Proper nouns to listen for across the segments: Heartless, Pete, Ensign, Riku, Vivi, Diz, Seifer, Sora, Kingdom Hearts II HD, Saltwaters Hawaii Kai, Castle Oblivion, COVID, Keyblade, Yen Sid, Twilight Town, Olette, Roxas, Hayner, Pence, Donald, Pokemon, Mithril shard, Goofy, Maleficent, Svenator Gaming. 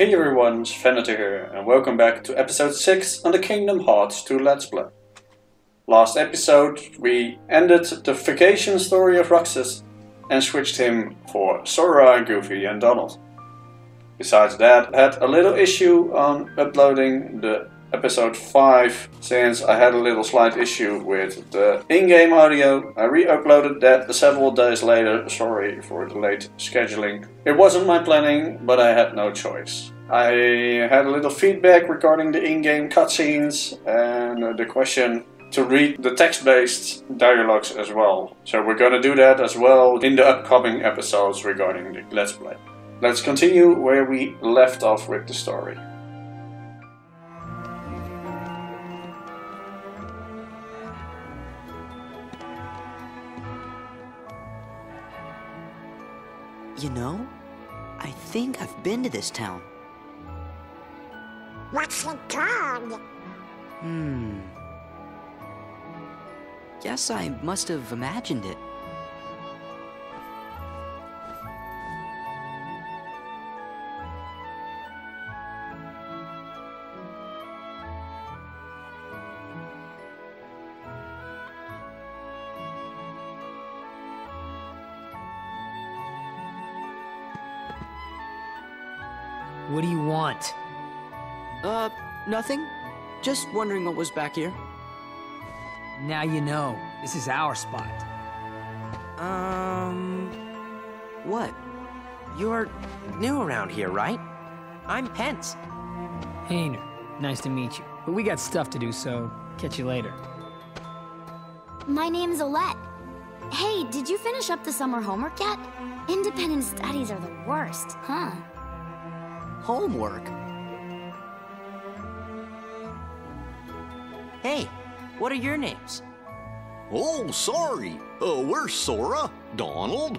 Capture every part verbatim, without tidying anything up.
Hey everyone, Svenator here, and welcome back to episode six on the Kingdom Hearts two Let's Play. Last episode we ended the vacation story of Roxas and switched him for Sora, Goofy and Donald. Besides that, I had a little issue on uploading the episode five, since I had a little slight issue with the in-game audio. I re-uploaded that several days later, sorry for the late scheduling. It wasn't my planning, but I had no choice. I had a little feedback regarding the in-game cutscenes and the question to read the text-based dialogues as well. So we're gonna do that as well in the upcoming episodes regarding the Let's Play. Let's continue where we left off with the story. You know, I think I've been to this town. What's it called? Hmm. Guess I must have imagined it. What do you want? Uh, nothing. Just wondering what was back here. Now you know. This is our spot. Um... What? You're new around here, right? I'm Pence. Hayner, nice to meet you. But we got stuff to do, so catch you later. My name's Olette. Hey, did you finish up the summer homework yet? Independent studies are the worst, huh? Homework? Hey, what are your names? Oh, sorry. Uh, we're Sora, Donald,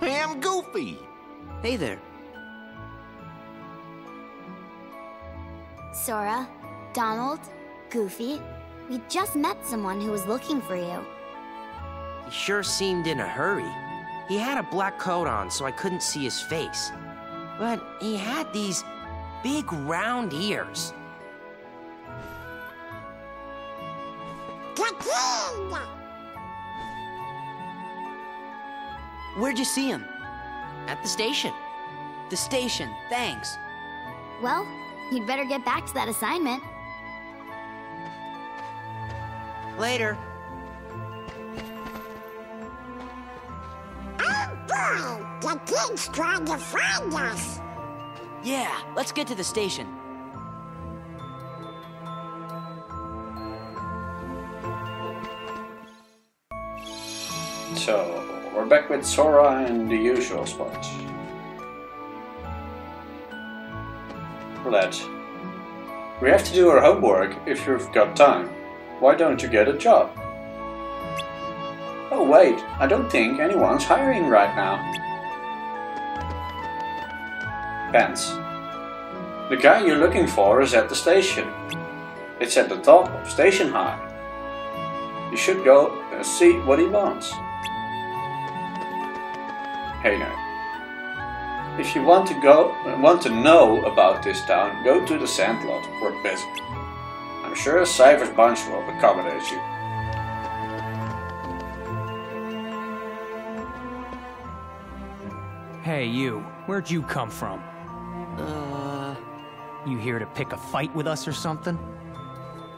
and Goofy. Hey there. Sora, Donald, Goofy, we just met someone who was looking for you. He sure seemed in a hurry. He had a black coat on, so I couldn't see his face. But he had these big round ears. Where'd you see him? At the station. The station, thanks. Well, you'd better get back to that assignment. Later. The kid's trying to find us. Yeah, let's get to the station. So, we're back with Sora in the usual spot. Olette, we have to do our homework if you've got time. Why don't you get a job? Oh wait, I don't think anyone's hiring right now. Pence. The guy you're looking for is at the station. It's at the top of Station High. You should go and see what he wants. Hayner. If you want to go want to know about this town, go to the sandlot. We're busy. I'm sure Cypher's bunch will accommodate you. Hey you, where'd you come from? Uh... You here to pick a fight with us or something?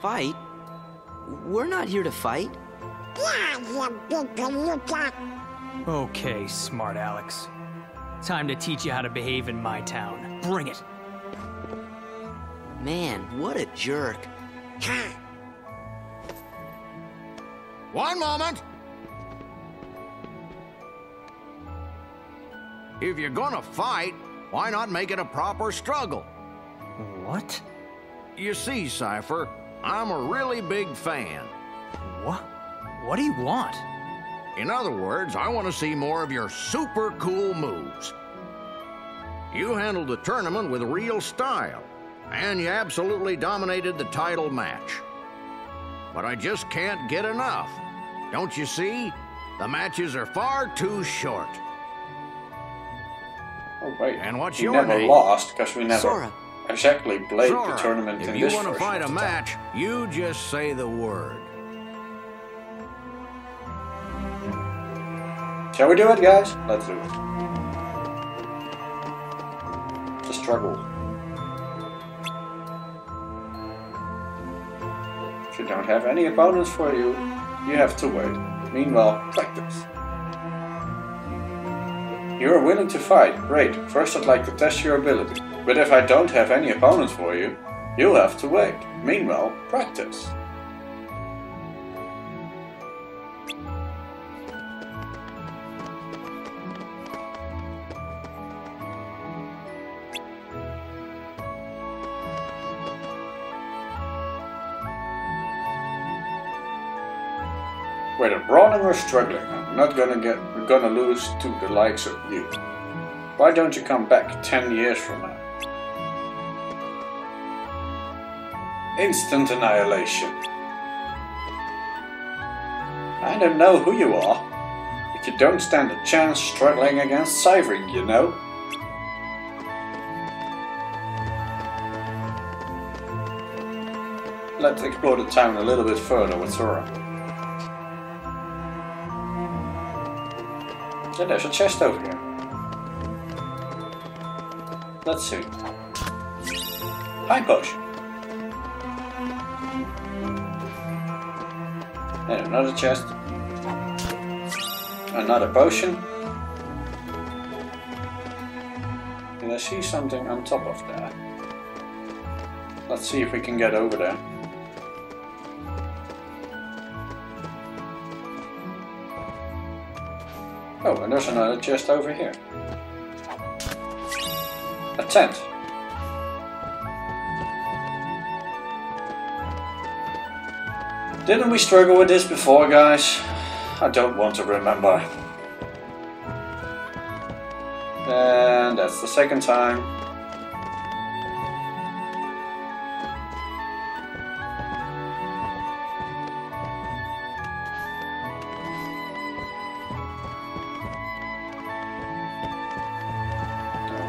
Fight? We're not here to fight. Okay, smart Alex. Time to teach you how to behave in my town. Bring it! Man, what a jerk. One moment! If you're gonna fight, why not make it a proper struggle? What? You see, Seifer, I'm a really big fan. What? What do you want? In other words, I want to see more of your super cool moves. You handled the tournament with real style, and you absolutely dominated the title match. But I just can't get enough. Don't you see? The matches are far too short. Oh, wait. And what's we your never name? Lost because we never Sora. Exactly played Sora. The tournament if in this version. If you want to fight a match, time. You just say the word. Shall we do it, guys? Let's do it. It's a struggle. If you don't have any opponents for you, you have to wait. Meanwhile, practice. You are willing to fight, great. First I'd like to test your ability. But if I don't have any opponents for you, you'll have to wait. Meanwhile, practice. Whether brawling or struggling, I'm not gonna get gonna lose to the likes of you. Why don't you come back ten years from now? Instant annihilation. I don't know who you are, but you don't stand a chance struggling against Seifer, you know. Let's explore the town a little bit further with Sora. Yeah, there's a chest over here. Let's see. Pine potion. And another chest. Another potion. Did I see something on top of that? Let's see if we can get over there. Oh, and there's another chest over here. A tent. Didn't we struggle with this before, guys? I don't want to remember. And that's the second time.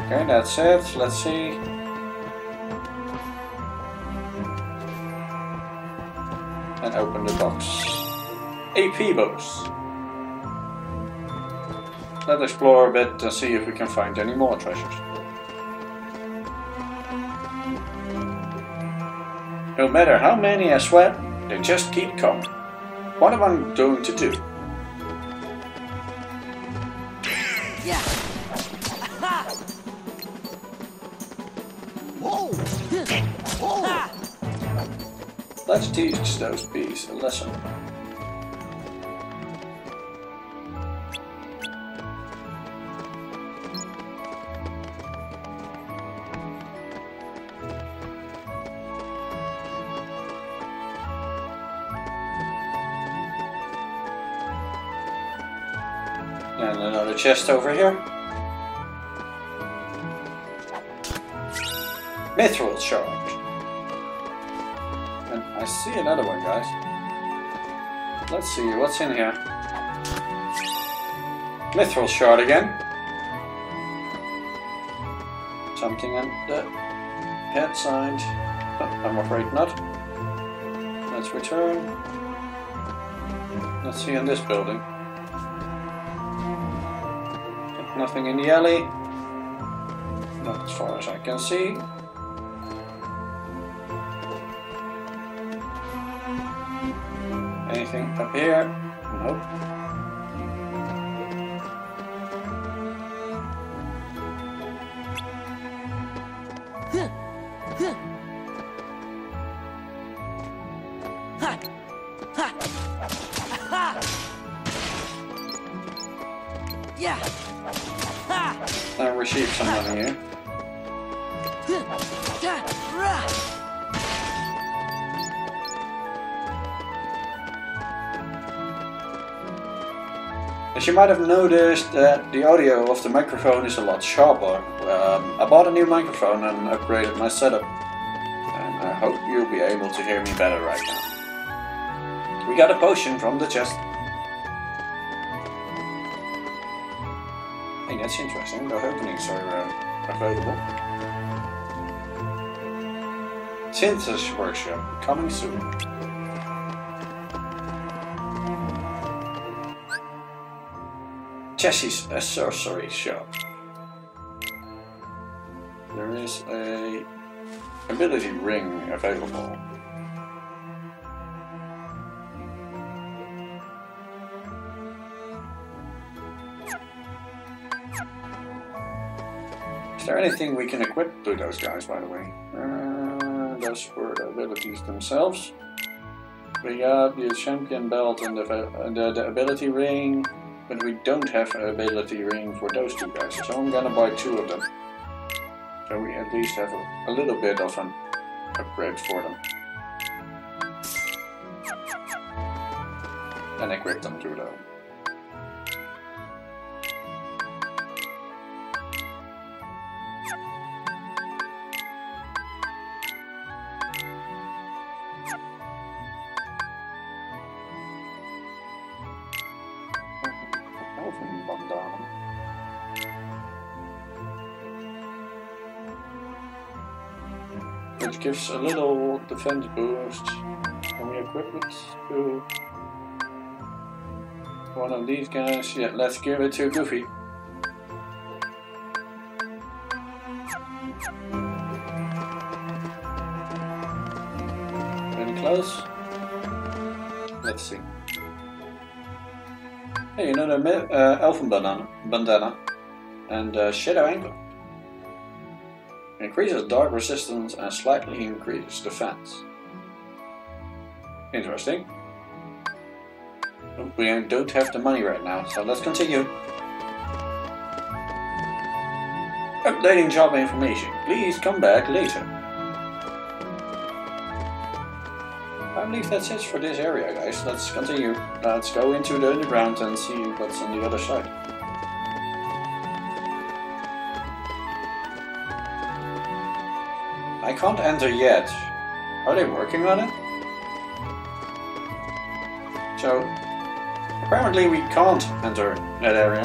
Okay, that's it. Let's see. And open the box. A P box. Let's explore a bit and see if we can find any more treasures. No matter how many I sweat, they just keep coming. What am I going to do? Let's teach those bees a lesson. And another chest over here. Mithril shard. I see another one, guys. Let's see what's in here. Mithril shard again. Something on the head side. Oh, I'm afraid not. Let's return. Let's see in this building. Nothing in the alley. Not as far as I can see. Anything up here? Nope. Yeah. I received some money here. As you might have noticed, that the audio of the microphone is a lot sharper. Um, I bought a new microphone and upgraded my setup. And I hope you'll be able to hear me better right now. We got a potion from the chest. Hey, that's interesting. The openings are uh, available. Synthesis workshop coming soon. Chessie's a sorcery shop. There is a ability ring available. Is there anything we can equip to those guys, by the way? Uh, those were the abilities themselves. We got the champion belt and the, uh, the, the ability ring, but we don't have an ability ring for those two guys, so I'm gonna buy two of them. So we at least have a, a little bit of an upgrade for them. And equip them too, though. Gives a little defense boost. Can we equip it to one of these guys? Yeah, let's give it to Goofy. Very close. Let's see. Hey, you know the uh, elfin banana, bandana and uh, shadow ankle. Increases dark resistance and slightly increases defense. Interesting. We don't have the money right now, so let's continue. Updating job information. Please come back later. I believe that's it for this area, guys. Let's continue. Let's go into the underground and see what's on the other side. I can't enter yet. Are they working on it? So, apparently we can't enter that area.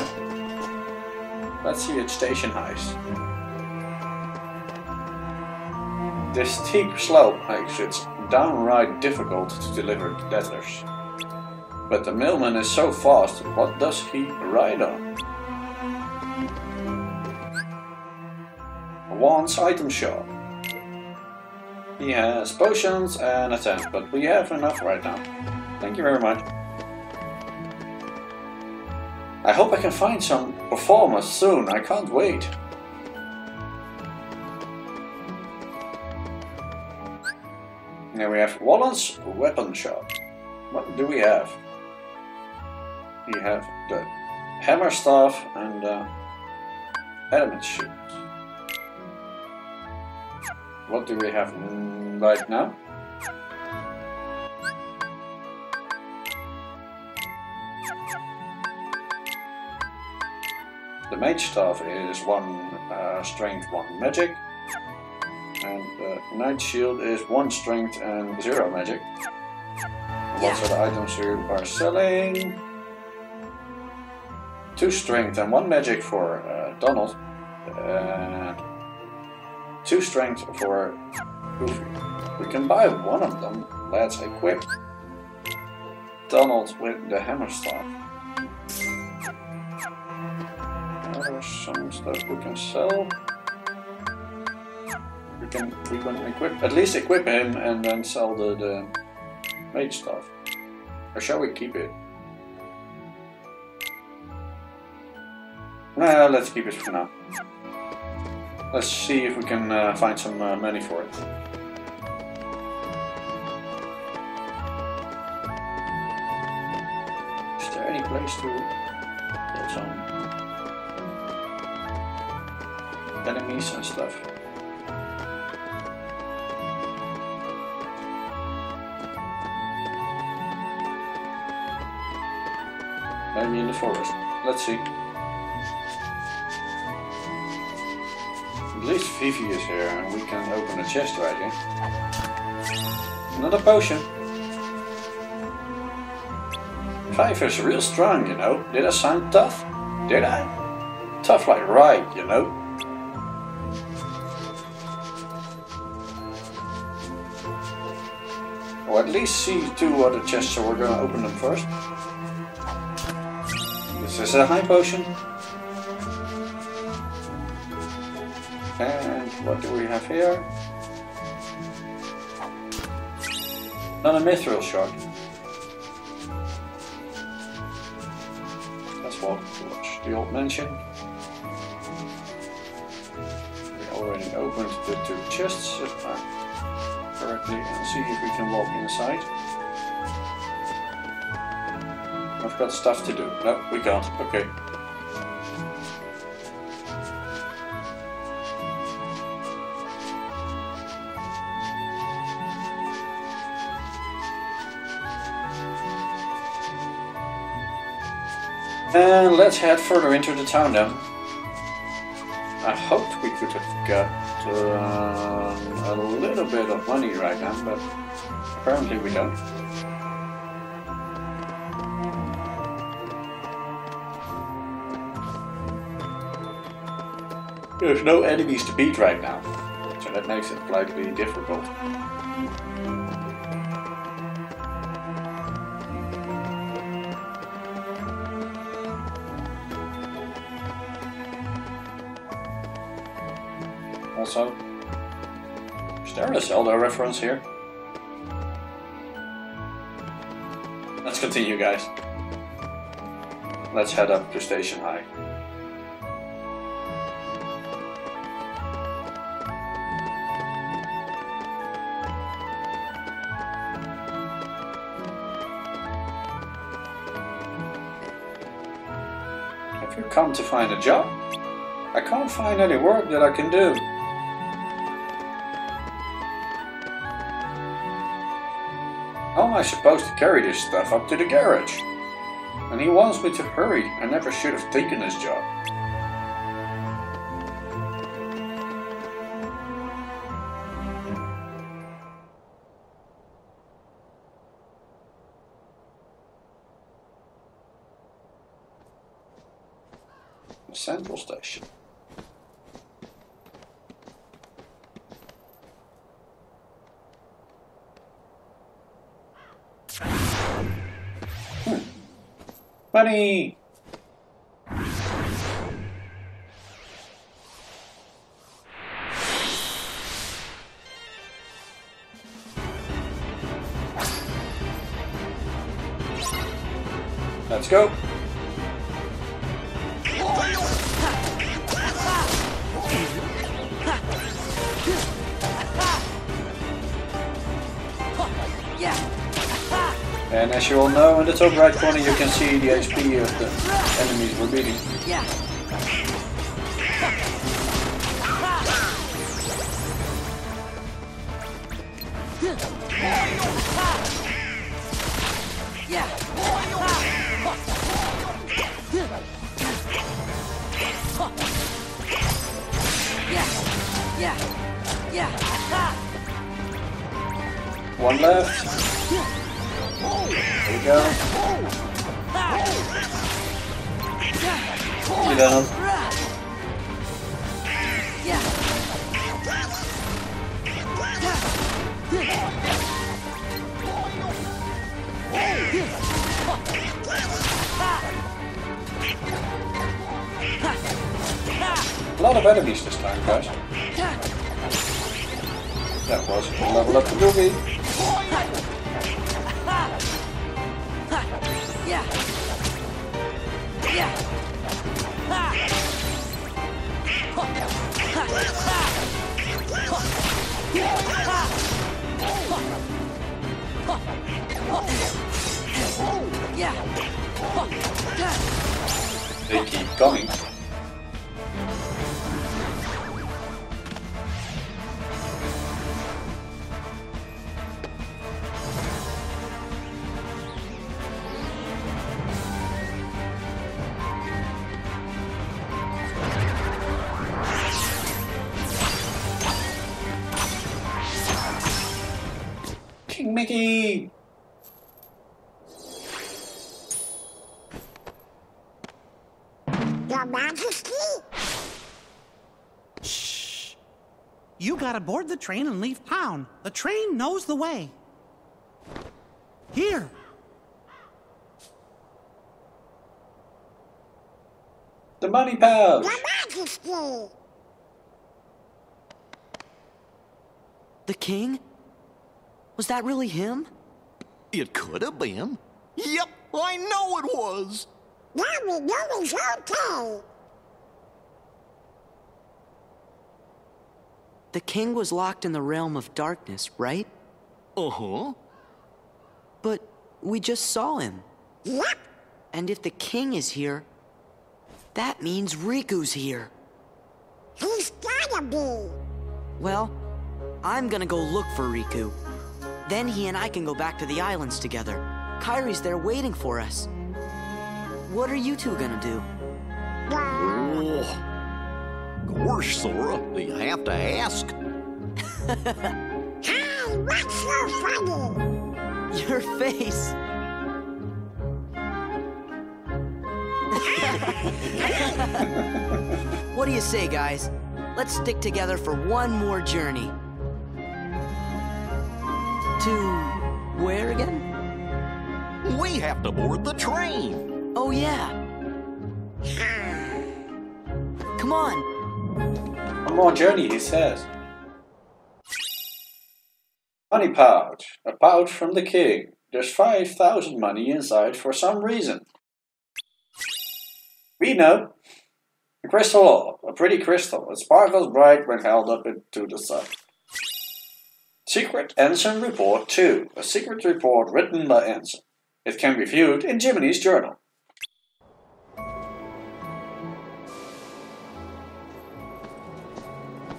Let's see its station heights. This steep slope makes it downright difficult to deliver letters. But the mailman is so fast, what does he ride on? Juan's item shop. He has potions and a tent, but we have enough right now. Thank you very much. I hope I can find some performers soon. I can't wait. Now we have Wallen's weapon shop. What do we have? We have the hammer staff and the adamant shield. What do we have right now? The mage staff is one uh, strength, one magic, and the knight shield is one strength and zero magic. What are the items you are selling? Two strength and one magic for uh, Donald. Uh, Two strength for Goofy. We can buy one of them. Let's equip Donald with the hammer staff. There's some stuff we can sell. We can we can equip at least equip him and then sell the, the mage staff. Or shall we keep it? Nah, let's keep it for now. Let's see if we can uh, find some uh, money for it. Is there any place to get some enemies and stuff? Maybe in the forest. Let's see. At least Vivi is here and we can open a chest right here. Another potion. Cypher's real strong, you know. Did I sound tough? Did I? stuff like right, you know. Or at least see two other chests, so we're gonna open them first. This is a high potion. And what do we have here? Another Mithril shard. That's what the old mansion. We already opened the two chests, if I correctly, and see if we can walk inside. I've got stuff to do. No, we can't. Okay. And let's head further into the town then. I hoped we could have got uh, a little bit of money right now, but apparently we don't. There's no enemies to beat right now, so that makes it slightly difficult. Also, is there a Zelda reference here? Let's continue, guys. Let's head up to Station High. Have you come to find a job? I can't find any work that I can do. How am I supposed to carry this stuff up to the garage? And he wants me to hurry. I never should have taken this job. The central station. Money! Let's go! And as you all know, in the top right corner you can see the H P of the enemies we're beating. One left. There we go. You down. A lot of enemies this time, guys. That was level up the Goofy. Yeah. Yeah. They keep coming. Mickey! Your Majesty? You gotta board the train and leave town. The train knows the way. Here. The money pouch. Your Majesty. The king? Was that really him? It could have been. Yep, I know it was. Now we know he's okay. The king was locked in the realm of darkness, right? Uh-huh. But we just saw him. Yep. And if the king is here, that means Riku's here. He's gotta be. Well, I'm gonna go look for Riku. Then he and I can go back to the islands together. Kairi's there waiting for us. What are you two gonna do? Oh. Gosh, Sora, you have to ask. Hey, what's so funny? Your face. What do you say, guys? Let's stick together for one more journey. To where again? We have to board the train. Oh, yeah. Come on. One more journey, he says. Money pouch. A pouch from the king. There's five thousand money inside for some reason. We know. A crystal orb. A pretty crystal. It sparkles bright when held up into the sun. Secret Ensign Report two. A secret report written by Ensign. It can be viewed in Jiminy's journal.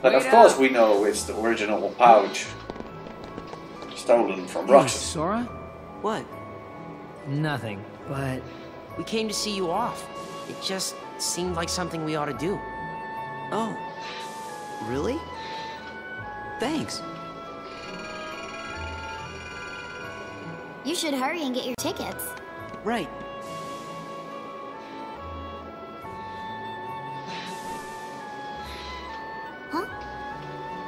But of course we know it's the original pouch stolen from Roxas. Oh, Sora? What? Nothing, but... We came to see you off. It just seemed like something we ought to do. Oh. Really? Thanks. You should hurry and get your tickets. Right. Huh?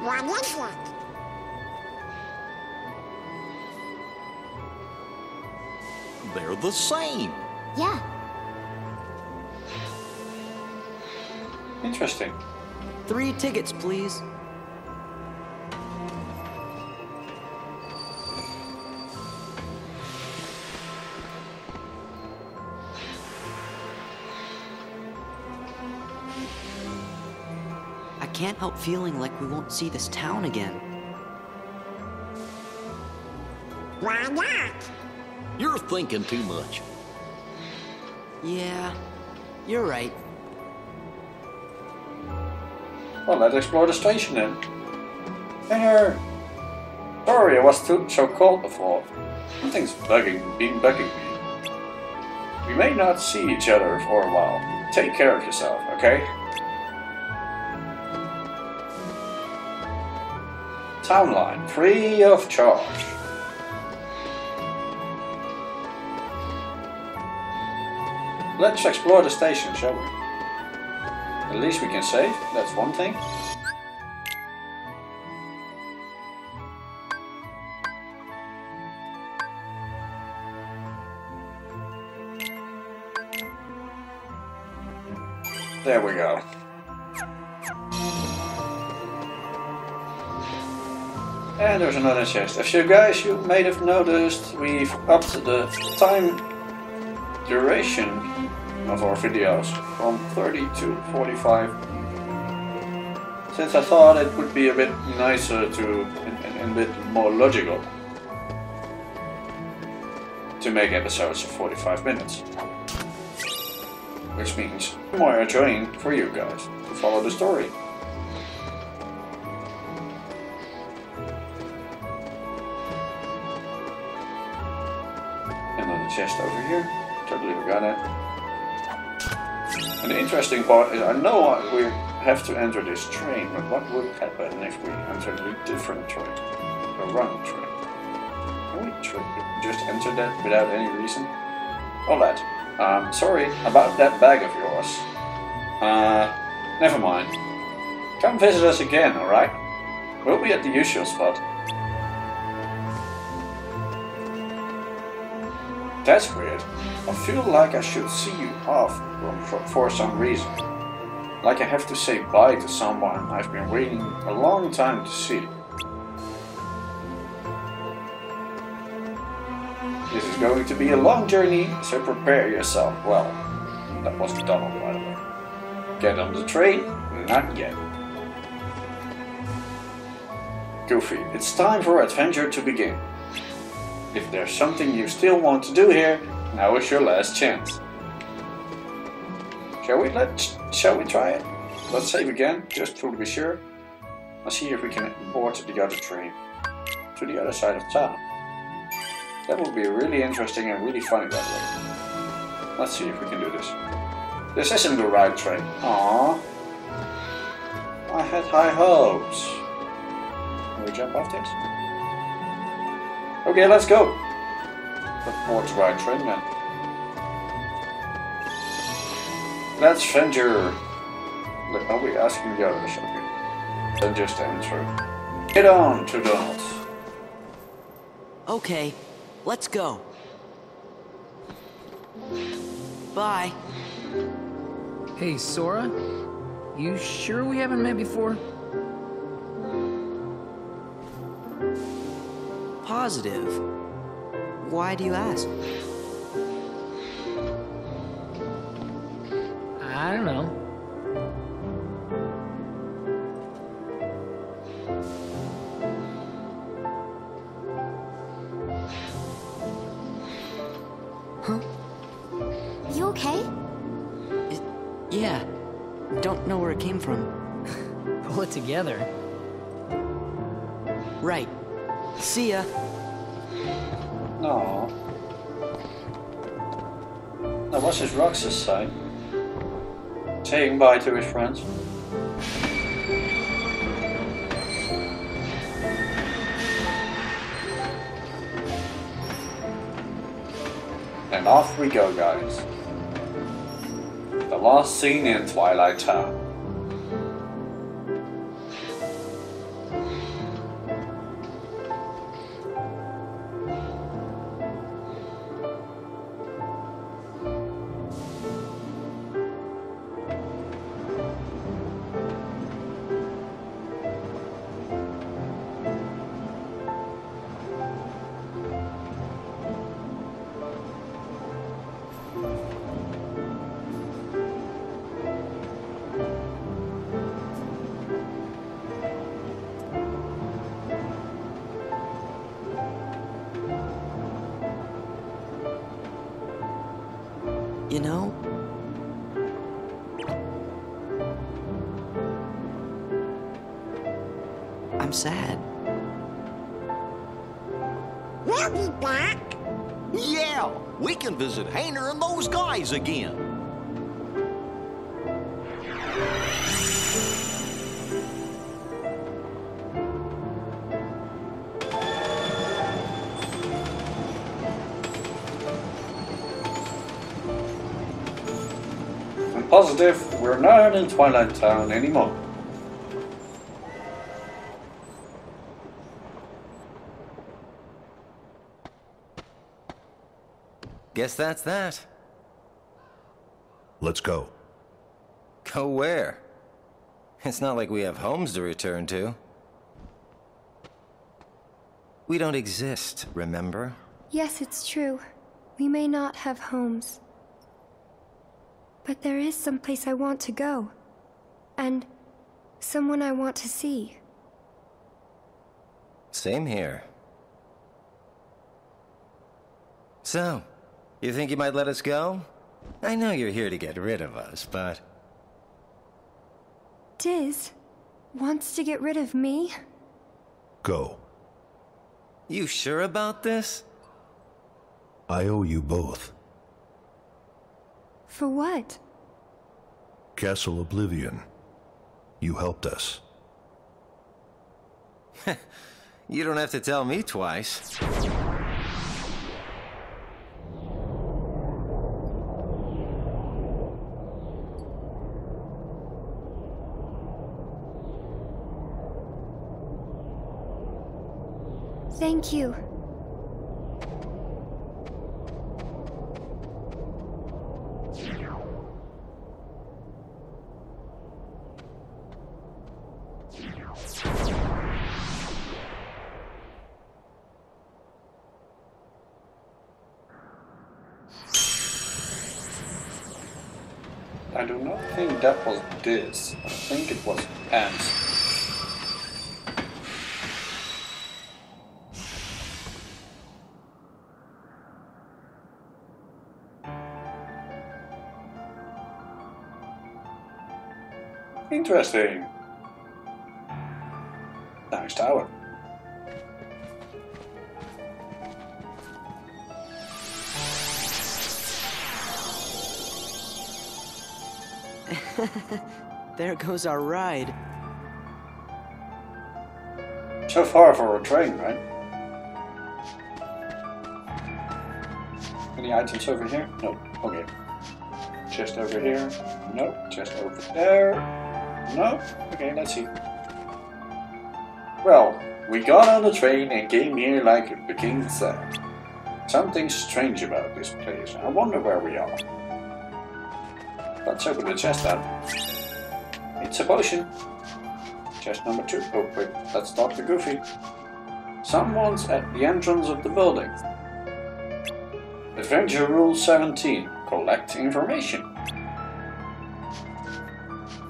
One left lock. They're the same. Yeah. Interesting. Three tickets, please. Can't help feeling like we won't see this town again. Why not? You're thinking too much. Yeah, you're right. Well, let's explore the station then. Hayner! Sorry, I was too so cold before. Something's bugging, being bugging me. We may not see each other for a while. Take care of yourself, okay? Townline, free of charge. Let's explore the station, shall we? At least we can save, that's one thing. There we go. And there's another chest. As you guys you may have noticed, we've upped the time duration of our videos from thirty to forty-five. Since I thought it would be a bit nicer to and, and a bit more logical to make episodes of forty-five minutes. Which means more enjoying for you guys to follow the story. Chest over here, totally forgot it. And the interesting part is, I know we have to enter this train, but what would happen if we entered a different train, a wrong train? Can we just enter that without any reason? Olette, um, sorry about that bag of yours. Uh, never mind. Come visit us again, alright? We'll be at the usual spot. That's weird. I feel like I should see you off for some reason. Like I have to say bye to someone I've been waiting a long time to see. This is going to be a long journey, so prepare yourself well. That was Donald, by the way. Get on the train? Not yet. Goofy, it's time for adventure to begin. If there's something you still want to do here, now is your last chance. Shall we let? Shall we try it? Let's save again, just to be sure. Let's see if we can board the other train to the other side of town. That would be really interesting and really funny that way. Let's see if we can do this. This isn't the right train. Aww. I had high hopes. Can we jump off this? Okay, let's go. Let's board the right train then. Let's venture. Are we asking the others? Okay. Then just answer. Get on to Donald. Okay. Let's go. Bye. Hey, Sora. You sure we haven't met before? Positive. Why do you ask? I don't know. Together. Right. See ya. No. That was his Roxas sign. Saying bye to his friends. And off we go, guys. The last scene in Twilight Town. You know? I'm sad. We'll be back! Yeah! We can visit Hayner and those guys again! Positive, we're not in Twilight Town anymore. Guess that's that. Let's go. Go where? It's not like we have homes to return to. We don't exist, remember? Yes, it's true. We may not have homes. But there is some place I want to go, and someone I want to see. Same here. So, you think you might let us go? I know you're here to get rid of us, but... Diz wants to get rid of me? Go. You sure about this? I owe you both. For what? Castle Oblivion. You helped us. You don't have to tell me twice. Thank you. I do not think that was Diz. I think it was Pence. Interesting. Nice tower. There goes our ride. So far for a train, right? Any items over here? No. Okay. Chest over here? No. Chest over there? No? Okay, let's see. Well, we got on the train and came here like the king said. Something strange about this place. I wonder where we are. Let's open the chest up. It's a potion. Chest number two. Oh wait, that's Doctor Goofy. Someone's at the entrance of the building. Adventure Rule seventeen. Collect information.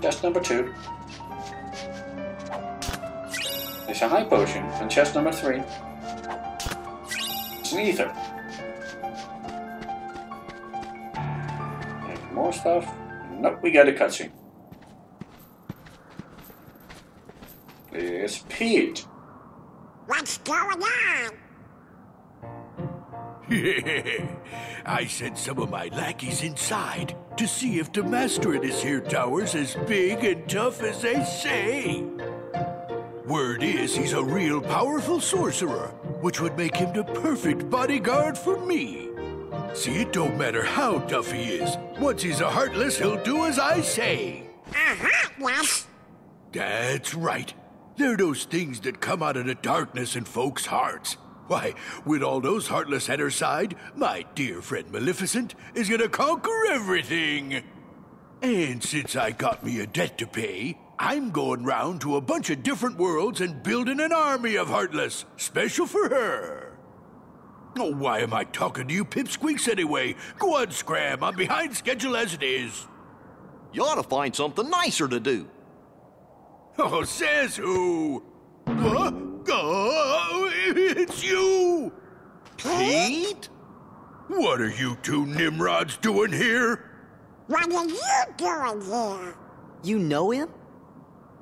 Chest number two. It's a high potion. And chest number three. It's an ether. And more stuff. Nope, we got a cutscene. It's Pete. What's going on? I sent some of my lackeys inside to see if the master of this here tower's as big and tough as they say. Word is he's a real powerful sorcerer, which would make him the perfect bodyguard for me. See, it don't matter how tough he is. Once he's a Heartless, he'll do as I say. A Heartless? That's right. They're those things that come out of the darkness in folks' hearts. Why, with all those Heartless at her side, my dear friend Maleficent is gonna conquer everything. And since I got me a debt to pay, I'm going round to a bunch of different worlds and building an army of Heartless, special for her. Oh, why am I talking to you pipsqueaks anyway? Go on, Scram, I'm behind schedule as it is. You ought to find something nicer to do. Oh, says who? Huh? Oh, it's you! Pete? What are you two nimrods doing here? What are you doing here? You know him?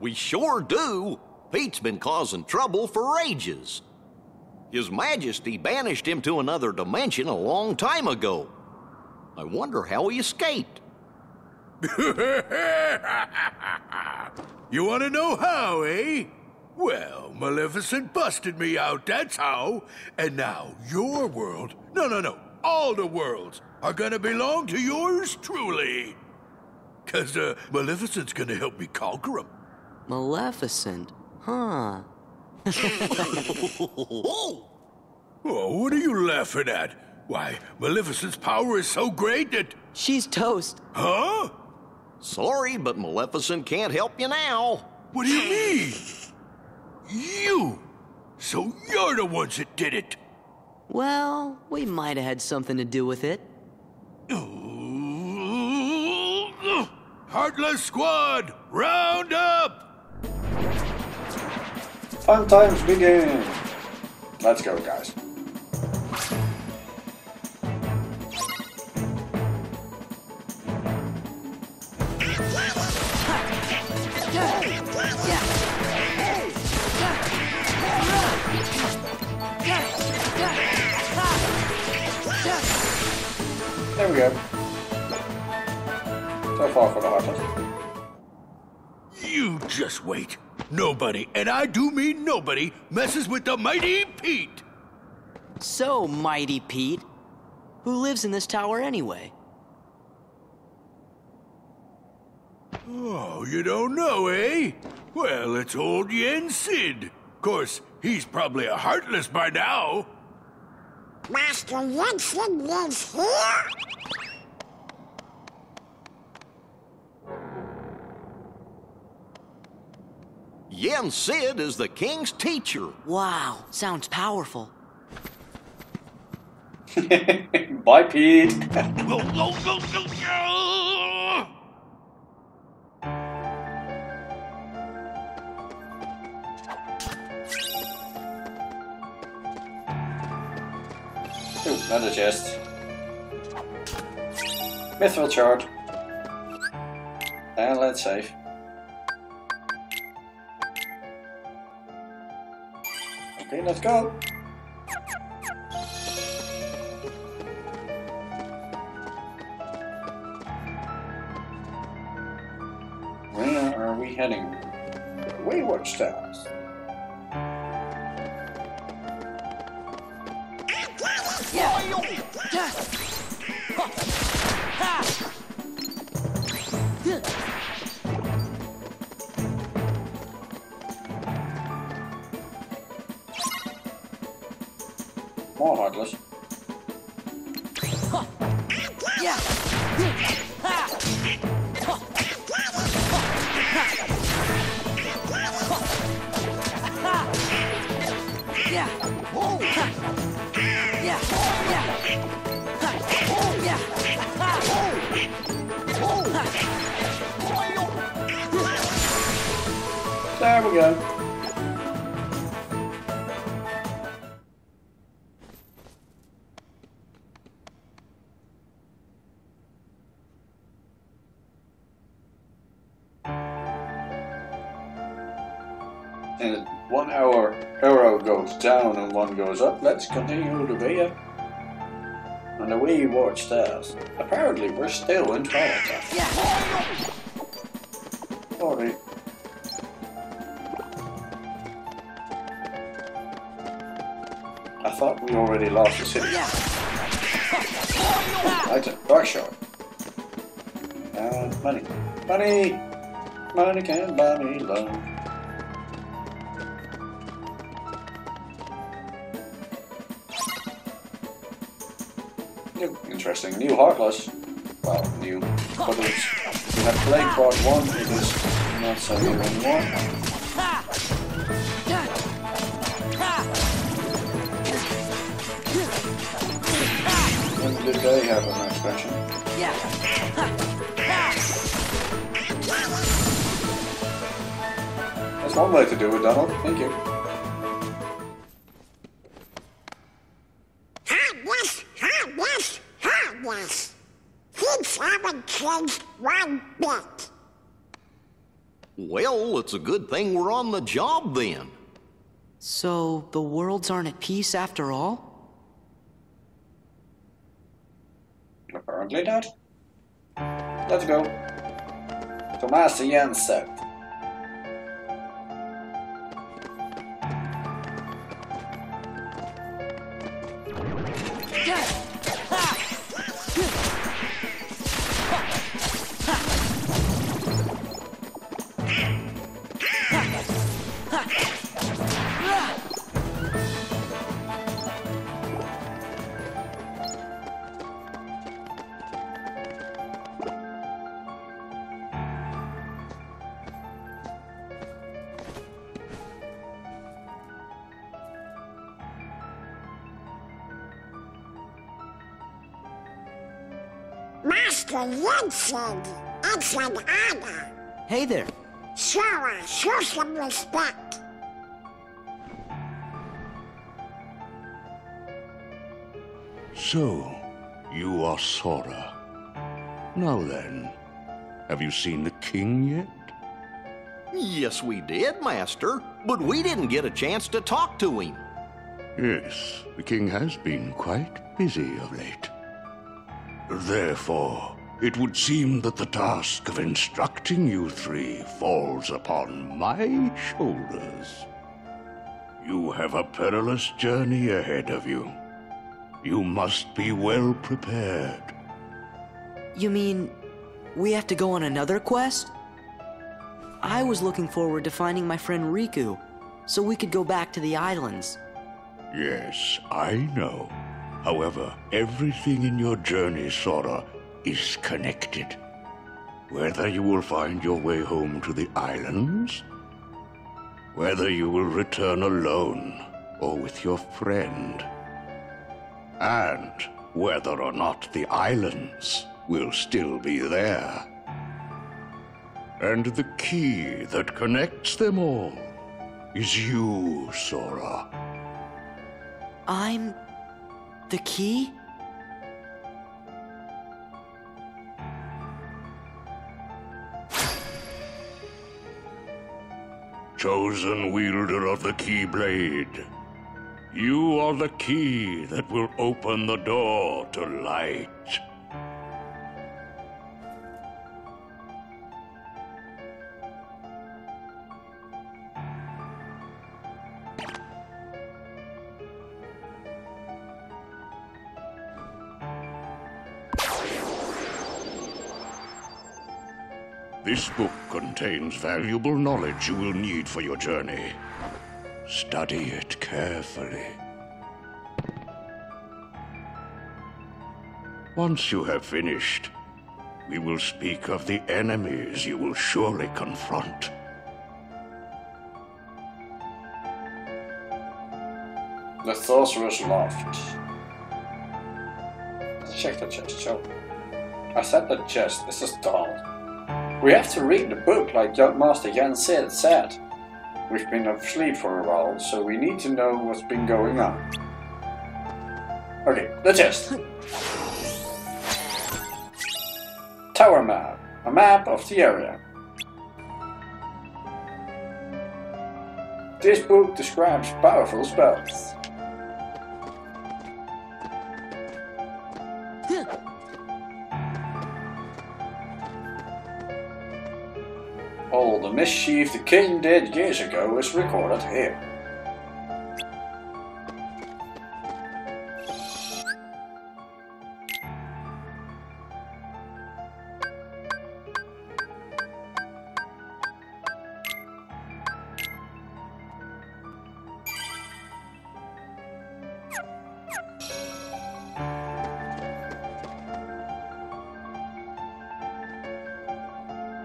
We sure do. Pete's been causing trouble for ages. His Majesty banished him to another dimension a long time ago. I wonder how he escaped. You want to know how, eh? Well, Maleficent busted me out, that's how. And now your world, no, no, no, all the worlds are gonna belong to yours truly. Cause uh, Maleficent's gonna help me conquer them. Maleficent? Huh. Oh, what are you laughing at? Why, Maleficent's power is so great that... She's toast. Huh? Sorry, but Maleficent can't help you now. What do you mean? You! So you're the ones that did it! Well, we might have had something to do with it. Heartless Squad, round up! Fun times begin! Let's go, guys. There we go. So far for the Heartless. You just wait. Nobody, and I do mean nobody, messes with the mighty Pete. So, mighty Pete, who lives in this tower anyway? Oh, you don't know, eh? Well, it's old Yen Sid. Of course, He's probably a Heartless by now. Master Woodson lives here? Yen Sid is the king's teacher. Wow, sounds powerful. Bye, Pete. Go, go, go, go, go. Ooh, another chest. Mithril shard. And let's save. Okay, let's go. Where are we heading? The Wayward Stars. More Heartless. There we go. And one hour arrow goes down and one goes up. Let's continue the video. On the Wayward Stars. Apparently we're still in Twilight Town. Yeah. Sorry. I thought we already lost the city. Yeah. That's a dark shot. And money. Money! Money can buy me love. Interesting. New Heartless. Well, new. But it's, we have played part one, it is not so new anymore. When did they have an expansion? That's one way to do it, Donald. Thank you. Well, it's a good thing we're on the job then. So, the worlds aren't at peace after all? Apparently not. Let's go. To Master Yen Sid. Master Yen Sid, it's an honor. Hey there. Sora, show some respect. So, you are Sora. Now then, have you seen the king yet? Yes, we did, Master, but we didn't get a chance to talk to him. Yes, the king has been quite busy of late. Therefore, it would seem that the task of instructing you three falls upon my shoulders. You have a perilous journey ahead of you. You must be well prepared. You mean, we have to go on another quest? I was looking forward to finding my friend Riku, so we could go back to the islands. Yes, I know. However, everything in your journey, Sora, is connected. Whether you will find your way home to the islands, whether you will return alone or with your friend, and whether or not the islands will still be there. And the key that connects them all is you, Sora. I'm the key? Chosen wielder of the Keyblade, you are the key that will open the door to light. This book contains valuable knowledge you will need for your journey. Study it carefully. Once you have finished, we will speak of the enemies you will surely confront. The sorcerer's loft. Let's check the chest, so... I said the chest, this is Donald. We have to read the book like Master Yen Sid said. We've been asleep for a while, so we need to know what's been going on. Okay, the chest. Tower map. A map of the area. This book describes powerful spells. All the mischief the king did years ago is recorded here.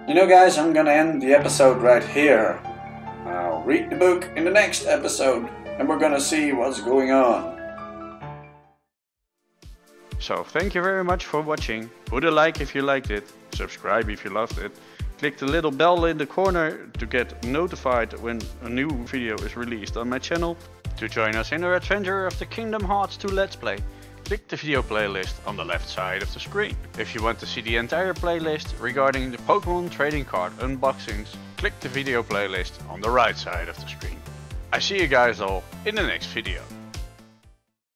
You know, guys, I'm gonna end the episode right here. I'll read the book in the next episode and we're gonna see what's going on. So thank you very much for watching. Put a like if you liked it, subscribe if you loved it, click the little bell in the corner to get notified when a new video is released on my channel, to join us in our adventure of the Kingdom Hearts two Let's Play. Click the video playlist on the left side of the screen. If you want to see the entire playlist regarding the Pokemon trading card unboxings, click the video playlist on the right side of the screen. I see you guys all in the next video.